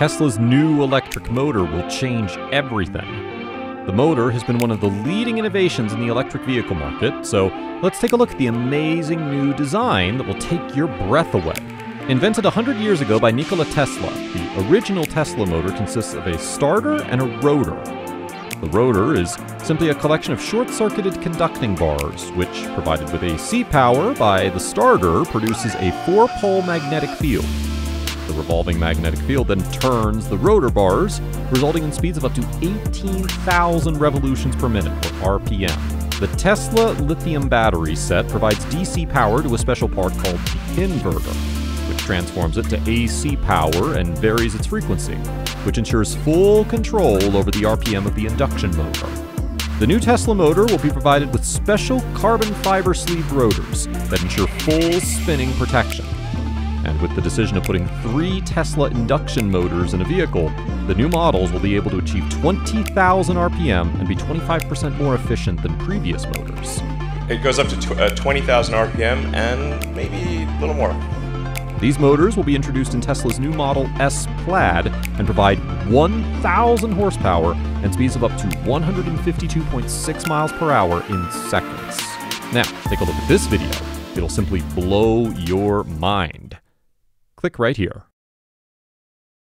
Tesla's new electric motor will change everything. The motor has been one of the leading innovations in the electric vehicle market, so let's take a look at the amazing new design that will take your breath away. Invented 100 years ago by Nikola Tesla, the original Tesla motor consists of a starter and a rotor. The rotor is simply a collection of short-circuited conducting bars, which, provided with AC power by the starter, produces a four-pole magnetic field. The revolving magnetic field then turns the rotor bars, resulting in speeds of up to 18,000 revolutions per minute, or RPM. The Tesla lithium battery set provides DC power to a special part called the inverter, which transforms it to AC power and varies its frequency, which ensures full control over the RPM of the induction motor. The new Tesla motor will be provided with special carbon fiber sleeve rotors that ensure full spinning protection. And with the decision of putting 3 Tesla induction motors in a vehicle, the new models will be able to achieve 20,000 RPM and be 25% more efficient than previous motors. It goes up to 20,000 RPM and maybe a little more. These motors will be introduced in Tesla's new Model S Plaid and provide 1,000 horsepower and speeds of up to 152.6 miles per hour in seconds. Now, take a look at this video. It'll simply blow your mind. Click right here.